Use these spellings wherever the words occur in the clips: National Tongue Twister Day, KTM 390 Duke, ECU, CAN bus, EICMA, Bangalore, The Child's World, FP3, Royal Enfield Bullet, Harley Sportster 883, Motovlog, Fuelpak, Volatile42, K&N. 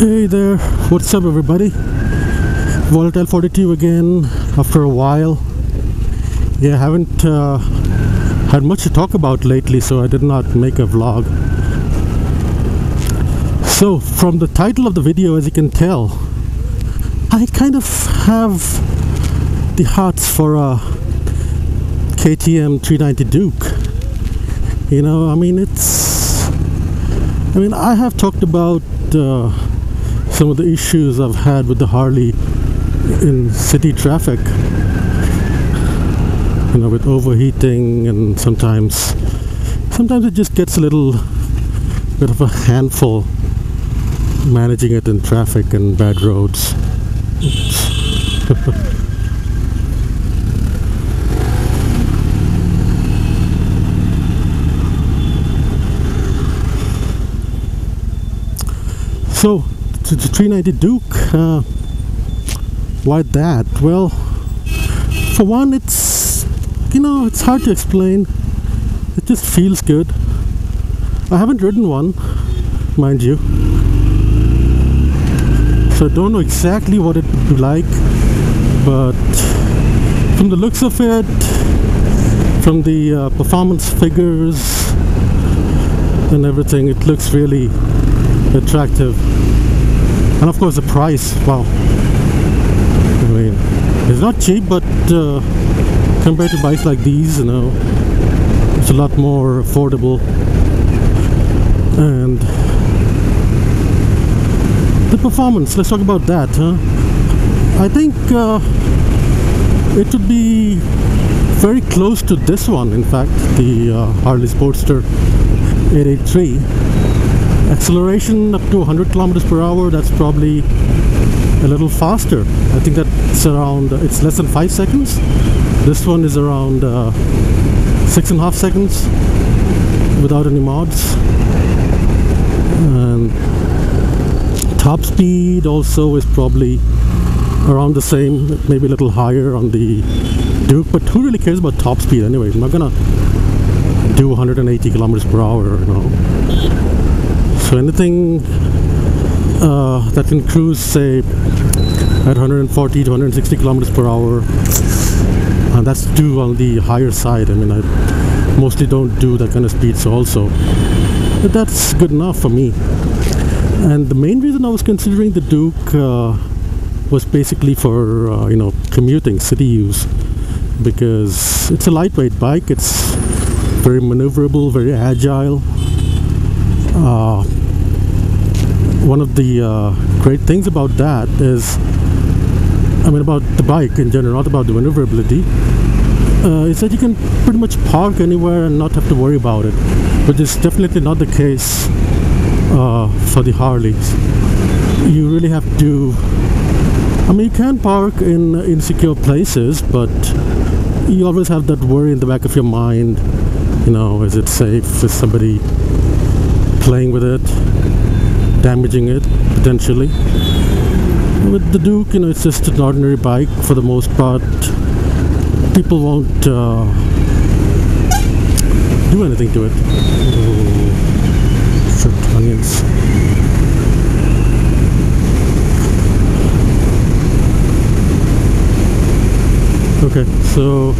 Hey there, what's up everybody? Volatile 42 again after a while. Yeah, I haven't had much to talk about lately, so I did not make a vlog. So from the title of the video, as you can tell, I kind of have the hearts for a KTM 390 Duke. You know, I mean, I have talked about some of the issues I've had with the Harley in city traffic, you know, with overheating, and sometimes it just gets a little bit of a handful managing it in traffic and bad roads. So, the 390 Duke, why that? Well, for one, it's hard to explain. It just feels good. I haven't ridden one, mind you, so I don't know exactly what it would be like, but from the looks of it, from the performance figures and everything, it looks really attractive. And of course the price, wow, I mean, it's not cheap, but compared to bikes like these, you know, it's a lot more affordable. And the performance, let's talk about that, huh? I think it would be very close to this one, in fact, the Harley Sportster 883. Acceleration up to 100 kilometers per hour, that's probably a little faster. I think that's around, it's less than 5 seconds. This one is around 6.5 seconds without any mods. And top speed also is probably around the same, maybe a little higher on the Duke, but who really cares about top speed anyway? I'm not gonna do 180 kilometers per hour, you know. So anything that can cruise, say, at 140 to 160 kilometers per hour, and that's due on the higher side. I mean, I mostly don't do that kind of speeds also, but that's good enough for me. And the main reason I was considering the Duke was basically for commuting, city use, because it's a lightweight bike. It's very maneuverable, very agile. One of the great things about that is, about the bike in general, not about the maneuverability, is that you can pretty much park anywhere and not have to worry about it, which is definitely not the case for the Harleys. You really have to, you can park in insecure places, but you always have that worry in the back of your mind, you know, is it safe, is somebody playing with it, damaging it potentially. With the Duke, you know, it's just an ordinary bike for the most part. People won't do anything to it. Oh, shit, onions. Okay, so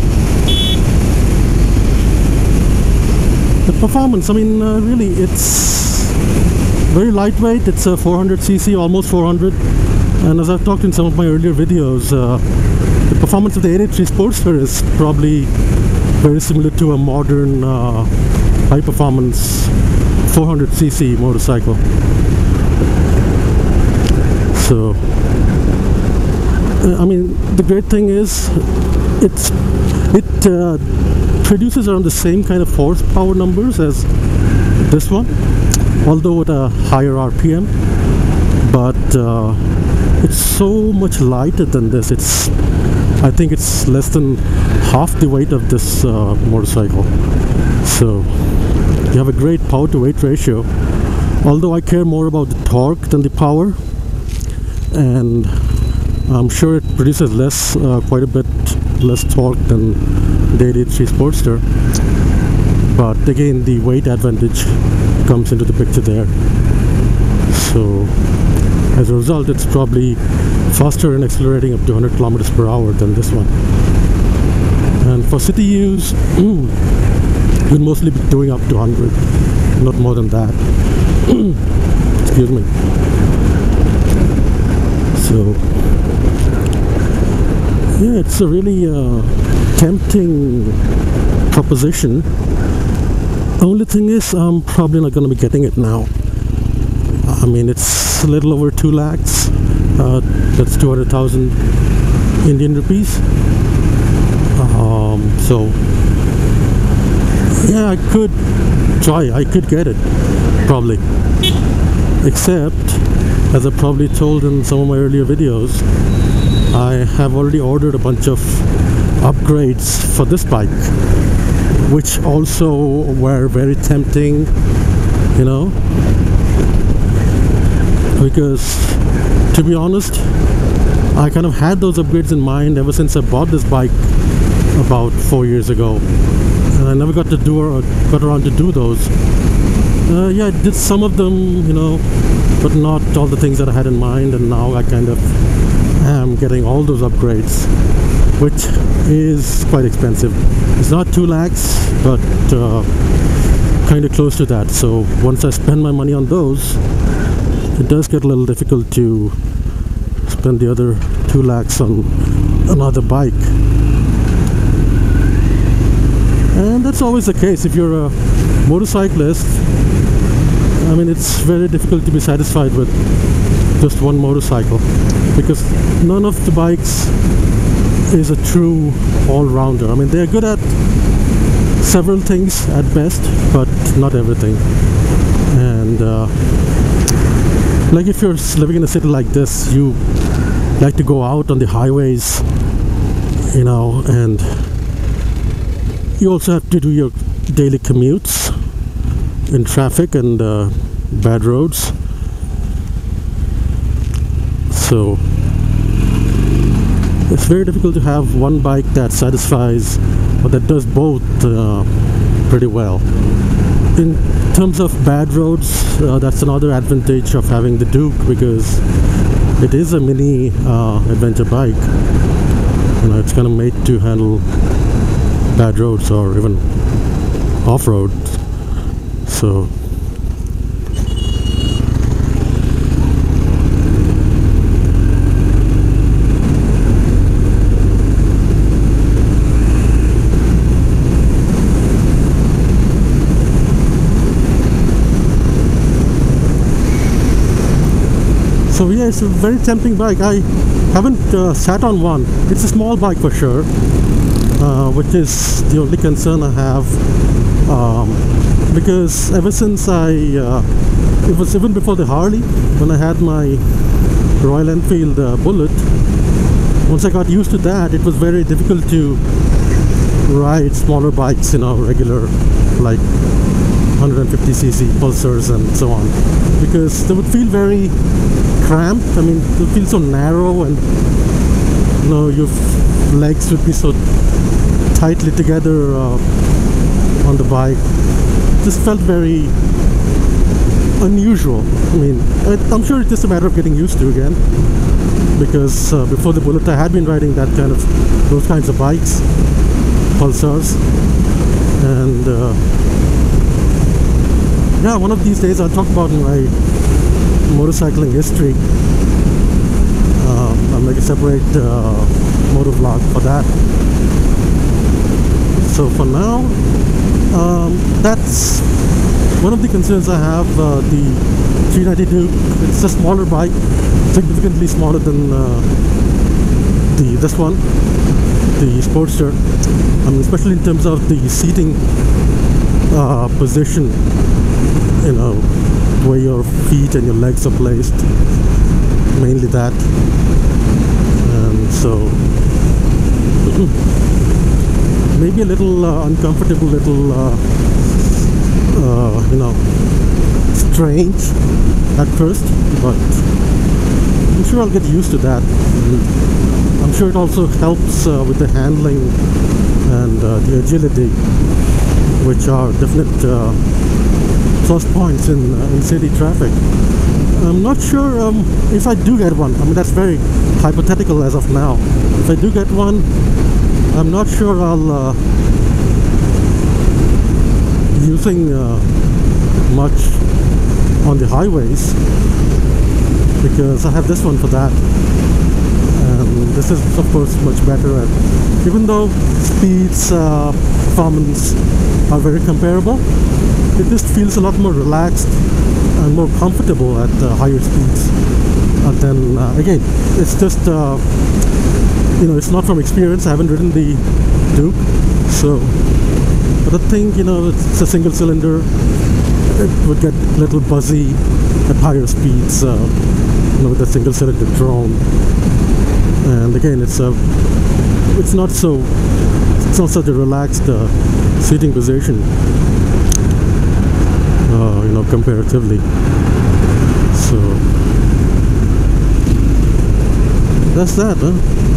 the performance, really, it's very lightweight. It's a 400cc, almost 400, and as I've talked in some of my earlier videos, the performance of the 883 Sportster is probably very similar to a modern high performance 400cc motorcycle. So the great thing is it produces around the same kind of horsepower numbers as this one, although at a higher RPM, but it's so much lighter than this. I think it's less than half the weight of this motorcycle, so you have a great power to weight ratio, although I care more about the torque than the power, and I'm sure it produces less, quite a bit less torque than the 883 Sportster, but again the weight advantage comes into the picture there. So As a result, it's probably faster and accelerating up to 100 kilometers per hour than this one. And for city use, you'll mostly be doing up to 100, not more than that. Excuse me. So, yeah, it's a really tempting proposition. Only thing is, I'm probably not going to be getting it now. I mean, it's a little over 2 lakhs, that's 200,000 Indian rupees. So, yeah, I could try, I could get it, probably. Except, as I probably told in some of my earlier videos, I have already ordered a bunch of upgrades for this bike, which also were very tempting, you know. Because, to be honest, I kind of had those upgrades in mind ever since I bought this bike about 4 years ago, and I never got to do or got around to do those. Yeah, I did some of them, you know, but not all the things that I had in mind, and now I kind of am getting all those upgrades, which is quite expensive. It's not 2 lakhs, but kind of close to that. So once I spend my money on those, it does get a little difficult to spend the other 2 lakhs on another bike. And that's always the case. If you're a motorcyclist, I mean, it's very difficult to be satisfied with just one motorcycle, because none of the bikes is a true all-rounder. I mean, they're good at several things at best, but not everything. And like if you're living in a city like this, you like to go out on the highways, you know, and you also have to do your daily commutes in traffic and bad roads. So it's very difficult to have one bike that satisfies or that does both pretty well. In terms of bad roads, that's another advantage of having the Duke, because it is a mini adventure bike. You know, it's kind of made to handle bad roads or even off-road. So, yeah, it's a very tempting bike. I haven't sat on one. It's a small bike for sure, which is the only concern I have, because ever since it was even before the Harley, when I had my Royal Enfield Bullet, once I got used to that, it was very difficult to ride smaller bikes, you know, regular, like 150cc Pulsars and so on, because they would feel very cramped. I mean, they feel so narrow, and you know, your legs would be so tightly together on the bike. This felt very unusual. I mean, I'm sure it's just a matter of getting used to again, because before the Bullet I had been riding that kind of those kinds of bikes, Pulsars, and yeah, one of these days I'll talk about my motorcycling history. I'll make a separate motor vlog for that. So for now, that's one of the concerns I have. The 390 Duke, it's a smaller bike, significantly smaller than this one, the Sportster. I mean, especially in terms of the seating position, you know, where your feet and your legs are placed, mainly that. And so maybe a little uncomfortable, little you know, strange at first, but I'm sure I'll get used to that. And I'm sure it also helps with the handling and the agility, which are definite plus points in city traffic. I'm not sure if I do get one. I mean, that's very hypothetical as of now. If I do get one, I'm not sure I'll using much on the highways, because I have this one for that. And this is of course much better, at, even though speeds, performance are very comparable, it just feels a lot more relaxed and more comfortable at higher speeds. And then again, it's just you know, it's not from experience. I haven't ridden the Duke, so but I think, you know, it's a single cylinder, it would get a little buzzy at higher speeds, you know, with a single cylinder drone. And again, it's not such a relaxed seating position, you know, comparatively. So that's that.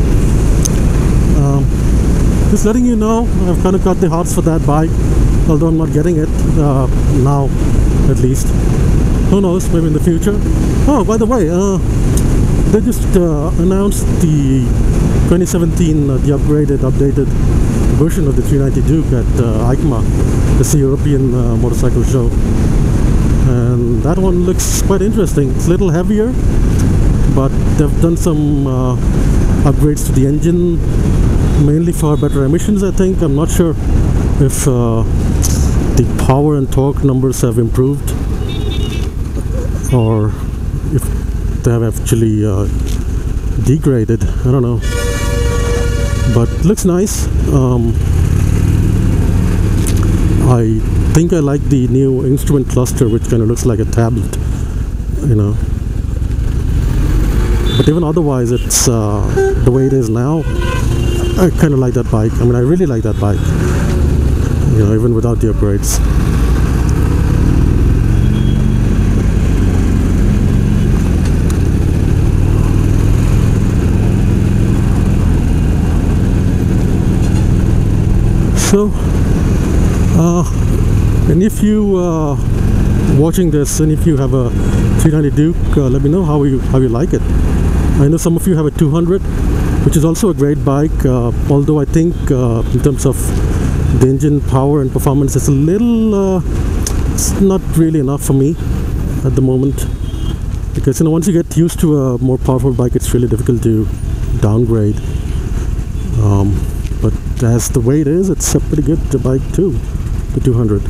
Just letting you know, I've kind of got the hearts for that bike, although I'm not getting it now, at least. Who knows, maybe in the future. Oh, by the way, they just announced the 2017, the updated version of the 390 Duke at EICMA, the European motorcycle show. And that one looks quite interesting. It's a little heavier, but they've done some upgrades to the engine, mainly for better emissions, I think. I'm not sure if the power and torque numbers have improved, or if they have actually degraded. I don't know, but it looks nice. I think I like the new instrument cluster, which kind of looks like a tablet, you know. But even otherwise, it's the way it is now, I kind of like that bike. I mean, I really like that bike, you know, even without the upgrades. So, and if you watching this, and if you have a 390 Duke, let me know how you like it. I know some of you have a 200, which is also a great bike, although I think in terms of the engine power and performance, it's a little, it's not really enough for me at the moment, because, you know, once you get used to a more powerful bike, it's really difficult to downgrade. But as the way it is, it's a pretty good bike too, the 200.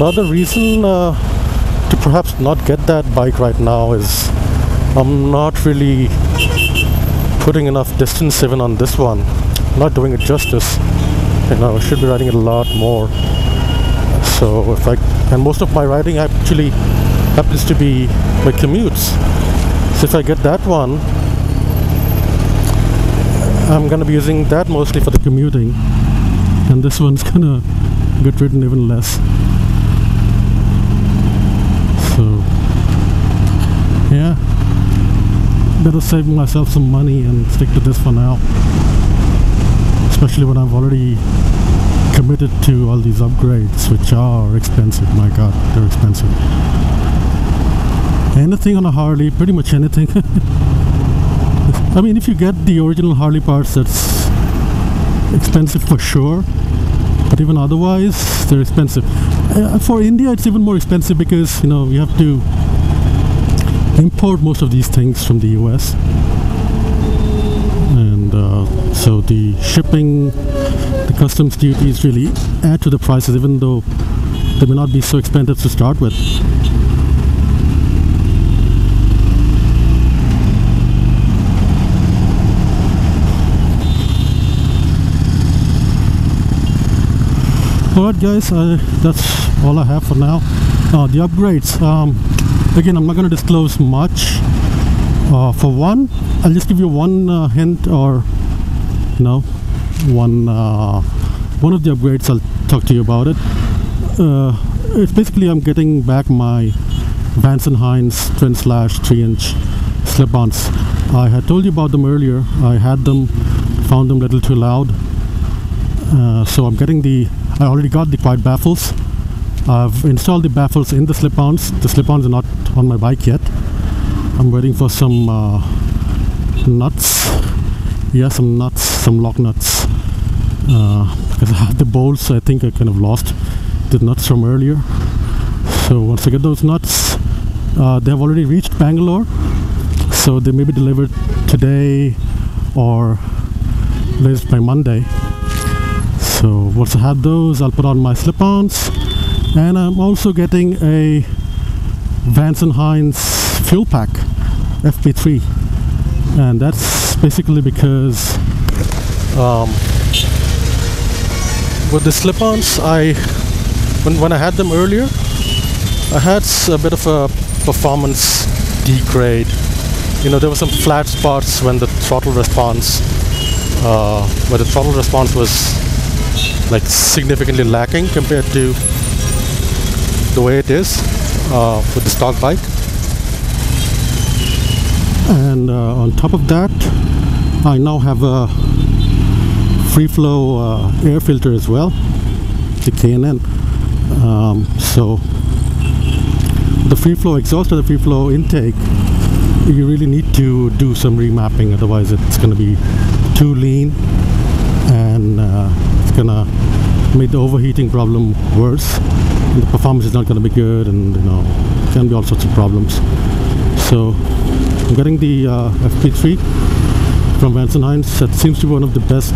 Another reason to perhaps not get that bike right now is I'm not really putting enough distance even on this one. Not doing it justice, you know. I should be riding it a lot more. So if I, and most of my riding actually happens to be my commutes, so if I get that one, I'm gonna be using that mostly for the commuting, and this one's gonna get ridden even less. So yeah, better save myself some money and stick to this for now, especially when I've already committed to all these upgrades, which are expensive. My god, they're expensive. Anything on a Harley, pretty much anything. I mean, if you get the original Harley parts, that's expensive for sure, but even otherwise, they're expensive. For India, it's even more expensive, because, you know, you have to import most of these things from the US, and so the shipping, the customs duties really add to the prices, even though they may not be so expensive to start with. Alright guys, that's all I have for now. The upgrades, again, I'm not going to disclose much. For one, I'll just give you one hint, or, you know, one of the upgrades. I'll talk to you about it. It's basically, I'm getting back my Vance & Hines twin/3-inch slip-ons. I had told you about them earlier. I had them, found them a little too loud, so I'm getting the, I already got the quiet baffles. I've installed the baffles in the slip-ons. The slip-ons are not on my bike yet. I'm waiting for some nuts. Yeah, some nuts, some lock nuts. Because I have the bolts, I think I kind of lost the nuts from earlier. So once I get those nuts, they have already reached Bangalore. So they may be delivered today or latest by Monday. So once I have those, I'll put on my slip-ons. And I'm also getting a Vance & Hines fuel pack, FP3, and that's basically because with the slip-ons, when I had them earlier, I had a bit of a performance degrade. You know, there were some flat spots when the throttle response, was like significantly lacking compared to the way it is with the stock bike. And on top of that, I now have a free flow air filter as well, the K&N. So the free flow exhaust or the free flow intake, you really need to do some remapping, otherwise it's going to be too lean and it's going to make the overheating problem worse. The performance is not going to be good, and you know, can be all sorts of problems. So I'm getting the FP3 from Vance & Hines. That seems to be one of the best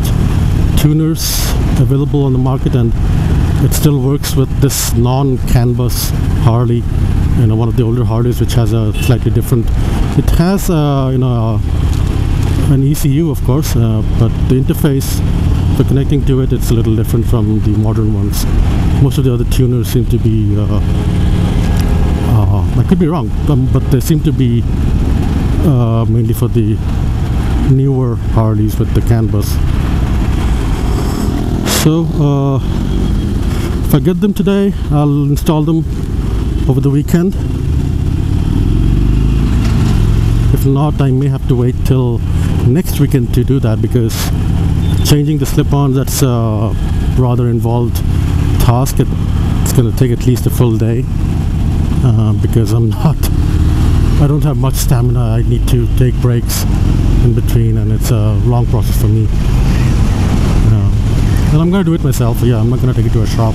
tuners available on the market, and it still works with this non-CAN bus Harley, you know, one of the older Harleys, which has a slightly different. It has you know, an ECU, of course, but the interface for connecting to it, it's a little different from the modern ones. Most of the other tuners seem to be, I could be wrong, but they seem to be mainly for the newer Harleys with the CAN bus. So if I get them today, I'll install them over the weekend. If not, I may have to wait till next weekend to do that, because changing the slip-ons, that's a rather involved task. It's going to take at least a full day because I don't have much stamina. I need to take breaks in between, and it's a long process for me. And I'm going to do it myself. Yeah, I'm not going to take it to a shop.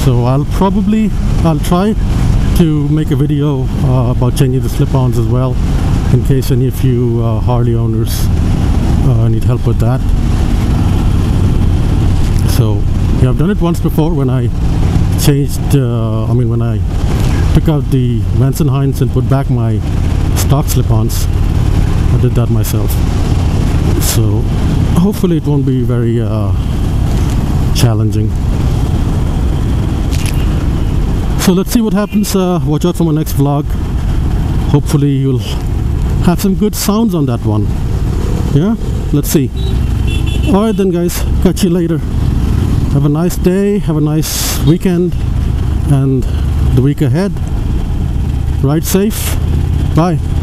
So I'll try to make a video about changing the slip-ons as well, in case any of you Harley owners need help with that. So yeah, I've done it once before when I changed, when I took out the Vance & Hines and put back my stock slip-ons. I did that myself. So hopefully it won't be very challenging. So let's see what happens. Watch out for my next vlog. Hopefully you'll have some good sounds on that one. Yeah, let's see. Alright then guys, catch you later. Have a nice day, have a nice weekend, and the week ahead. Ride safe. Bye.